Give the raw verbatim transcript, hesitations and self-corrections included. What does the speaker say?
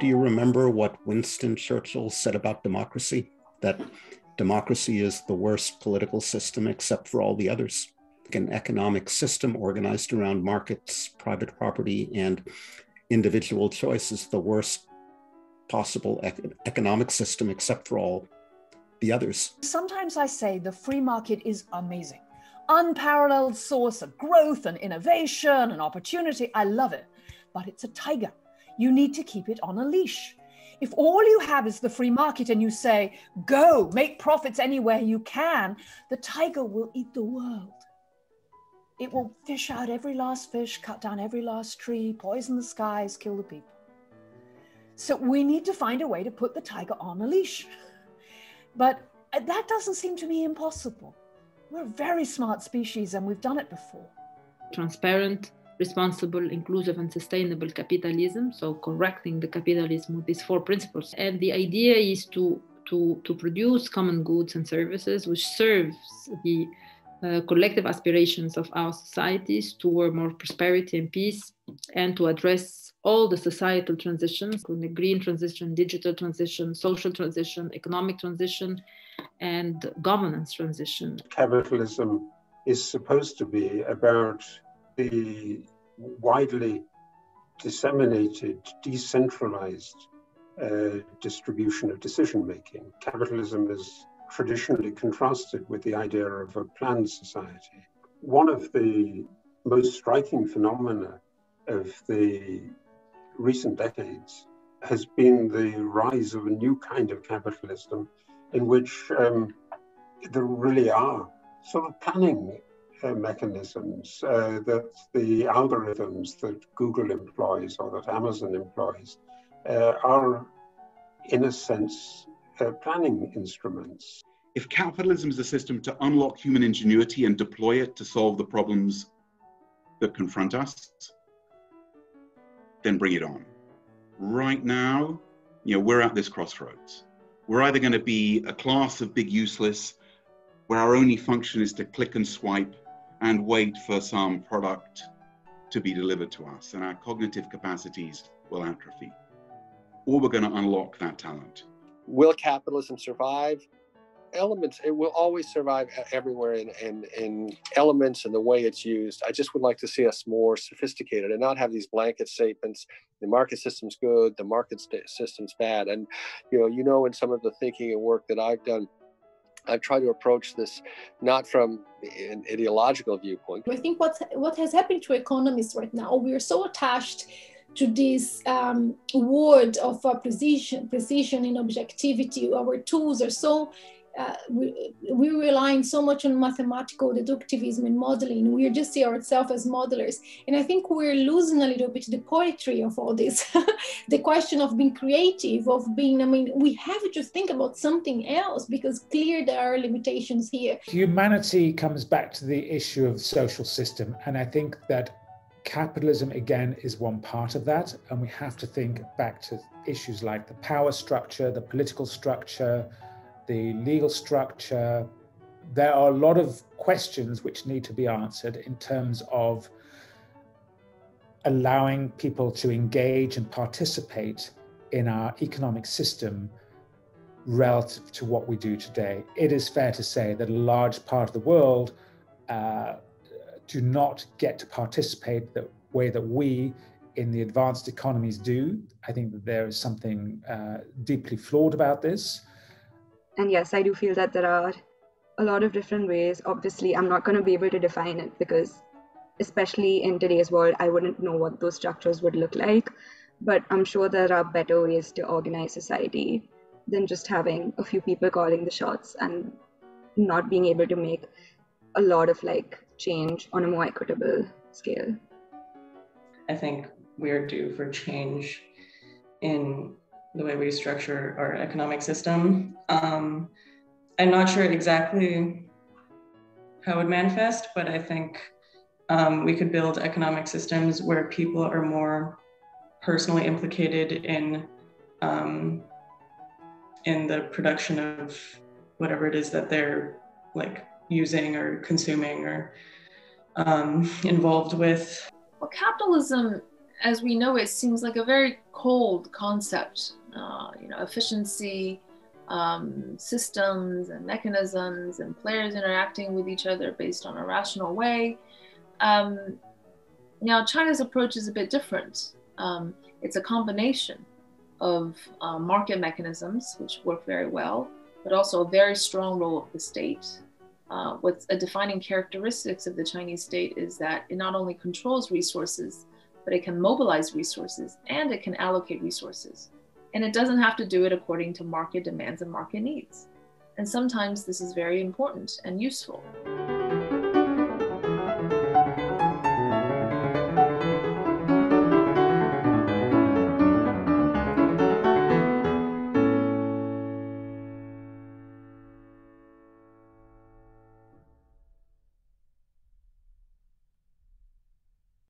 do you remember what Winston Churchill said about democracy? That democracy is the worst political system except for all the others. An economic system organized around markets, private property, and individual choice is the worst possible ec- economic system except for all the others. Sometimes I say the free market is amazing. Unparalleled source of growth and innovation and opportunity. I love it, but it's a tiger. You need to keep it on a leash. If all you have is the free market and you say, go, make profits anywhere you can, the tiger will eat the world. It will fish out every last fish, cut down every last tree, poison the skies, kill the people. So we need to find a way to put the tiger on a leash. But that doesn't seem to me impossible. We're a very smart species and we've done it before. Transparent, responsible, inclusive and sustainable capitalism. So correcting the capitalism with these four principles. And the idea is to, to, to produce common goods and services which serves the Uh, collective aspirations of our societies toward more prosperity and peace, and to address all the societal transitions, the green transition, digital transition, social transition, economic transition, and governance transition. Capitalism is supposed to be about the widely disseminated, decentralized uh, distribution of decision-making. Capitalism is traditionally contrasted with the idea of a planned society. One of the most striking phenomena of the recent decades has been the rise of a new kind of capitalism in which um, there really are sort of planning uh, mechanisms uh, that the algorithms that Google employs or that Amazon employs uh, are, in a sense, Uh, planning instruments. If capitalism is a system to unlock human ingenuity and deploy it to solve the problems that confront us, then bring it on. Right now, you know, we're at this crossroads. We're either going to be a class of big useless, where our only function is to click and swipe and wait for some product to be delivered to us, and our cognitive capacities will atrophy. Or we're going to unlock that talent. Will capitalism survive? Elements, it will always survive everywhere in, in, in elements and the way it's used. I just would like to see us more sophisticated and not have these blanket statements, the market system's good, the market system's bad. And, you know, you know, in some of the thinking and work that I've done, I've tried to approach this not from an ideological viewpoint. I think what, what has happened to economists right now, we are so attached to this um, word of uh, precision, precision and objectivity. Our tools are so, uh, we, we're relying so much on mathematical deductivism and modeling. We just see ourselves as modelers. And I think we're losing a little bit the poetry of all this, the question of being creative, of being, I mean, we have to think about something else because clearly there are limitations here. Humanity comes back to the issue of the social system. And I think that capitalism, again, is one part of that, and we have to think back to issues like the power structure, the political structure, the legal structure. There are a lot of questions which need to be answered in terms of allowing people to engage and participate in our economic system relative to what we do today. It is fair to say that a large part of the world uh, do not get to participate the way that we in the advanced economies do. I think that there is something uh, deeply flawed about this. And yes, I do feel that there are a lot of different ways. Obviously, I'm not going to be able to define it because, especially in today's world, I wouldn't know what those structures would look like. But I'm sure there are better ways to organize society than just having a few people calling the shots and not being able to make a lot of like change on a more equitable scale. I think we're due for change in the way we structure our economic system. Um, I'm not sure exactly how it would manifest, but I think um, we could build economic systems where people are more personally implicated in, um, in the production of whatever it is that they're like using or consuming or um, involved with. Well, capitalism as we know it, seems like a very cold concept. Uh, you know, efficiency, um, systems and mechanisms and players interacting with each other based on a rational way. Um, now, China's approach is a bit different. Um, it's a combination of uh, market mechanisms, which work very well, but also a very strong role of the state. Uh, what's a defining characteristics of the Chinese state is that it not only controls resources, but it can mobilize resources and it can allocate resources. And it doesn't have to do it according to market demands and market needs. And sometimes this is very important and useful.